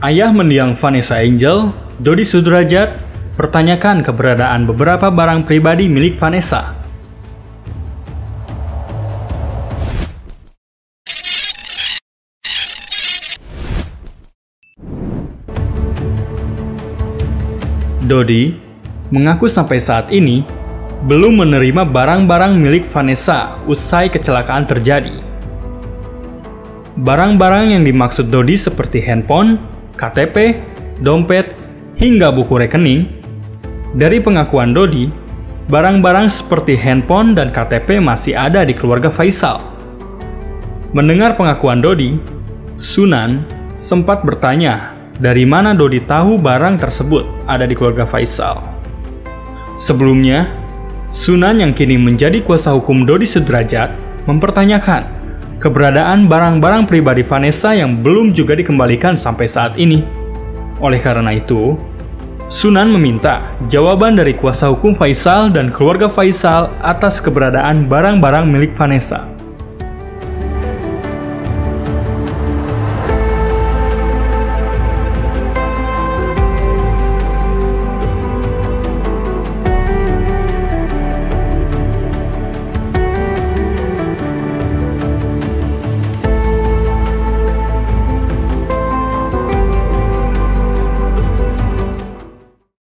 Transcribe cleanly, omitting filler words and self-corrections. Ayah mendiang Vanessa Angel, Doddy Sudrajat, pertanyakan keberadaan beberapa barang pribadi milik Vanessa. Doddy mengaku sampai saat ini belum menerima barang-barang milik Vanessa usai kecelakaan terjadi. Barang-barang yang dimaksud Doddy seperti handphone, KTP, dompet, hingga buku rekening. Dari pengakuan Doddy, barang-barang seperti handphone dan KTP masih ada di keluarga Faisal. Mendengar pengakuan Doddy, Sunan sempat bertanya dari mana Doddy tahu barang tersebut ada di keluarga Faisal. Sebelumnya, Sunan yang kini menjadi kuasa hukum Doddy Sudrajat mempertanyakan keberadaan barang-barang pribadi Vanessa yang belum juga dikembalikan sampai saat ini. Oleh karena itu, Sunan meminta jawaban dari kuasa hukum Faisal dan keluarga Faisal atas keberadaan barang-barang milik Vanessa.